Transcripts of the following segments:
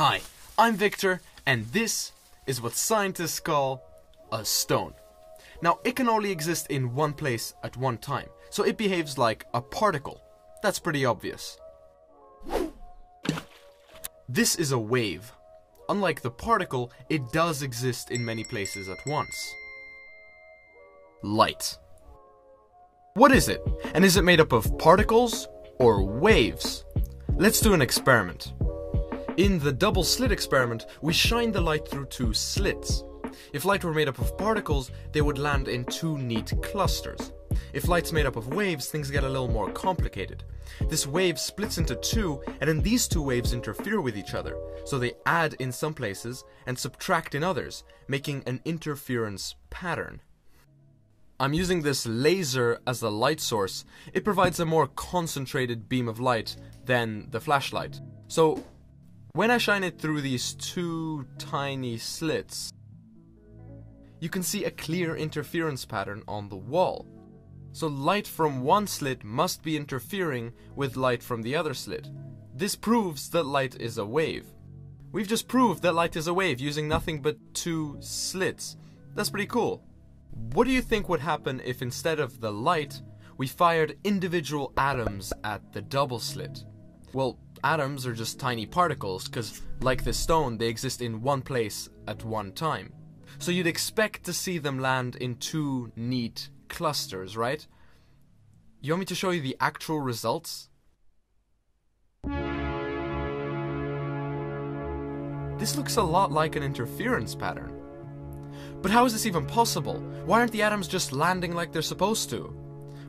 Hi, I'm Victor, and this is what scientists call a stone. Now, it can only exist in one place at one time, so it behaves like a particle. That's pretty obvious. This is a wave. Unlike the particle, it does exist in many places at once. Light. What is it? And is it made up of particles or waves? Let's do an experiment. In the double slit experiment, we shine the light through two slits. If light were made up of particles, they would land in two neat clusters. If light's made up of waves, things get a little more complicated. This wave splits into two, and then these two waves interfere with each other, so they add in some places and subtract in others, making an interference pattern. I'm using this laser as the light source. It provides a more concentrated beam of light than the flashlight. So when I shine it through these two tiny slits, you can see a clear interference pattern on the wall. So light from one slit must be interfering with light from the other slit. This proves that light is a wave. We've just proved that light is a wave using nothing but two slits. That's pretty cool. What do you think would happen if instead of the light, we fired individual atoms at the double slit? Well, atoms are just tiny particles, because like this stone, they exist in one place at one time. So you'd expect to see them land in two neat clusters, right? You want me to show you the actual results? This looks a lot like an interference pattern. But how is this even possible? Why aren't the atoms just landing like they're supposed to?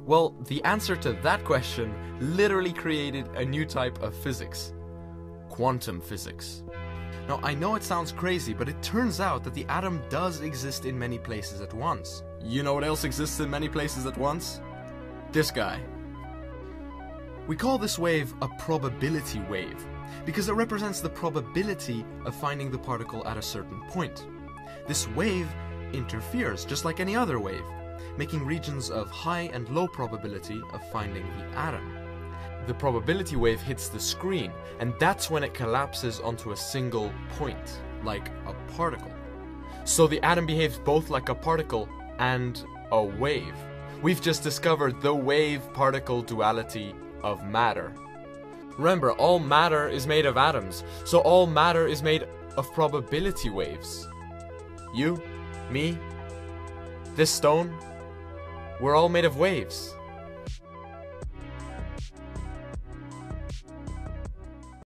Well, the answer to that question literally created a new type of physics. Quantum physics. Now, I know it sounds crazy, but it turns out that the atom does exist in many places at once. You know what else exists in many places at once? This guy. We call this wave a probability wave, because it represents the probability of finding the particle at a certain point. This wave interferes, just like any other wave, making regions of high and low probability of finding the atom. The probability wave hits the screen, and that's when it collapses onto a single point, like a particle. So the atom behaves both like a particle and a wave. We've just discovered the wave-particle duality of matter. Remember, all matter is made of atoms, so all matter is made of probability waves. You, me, this stone, we're all made of waves.